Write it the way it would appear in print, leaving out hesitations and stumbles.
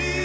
Be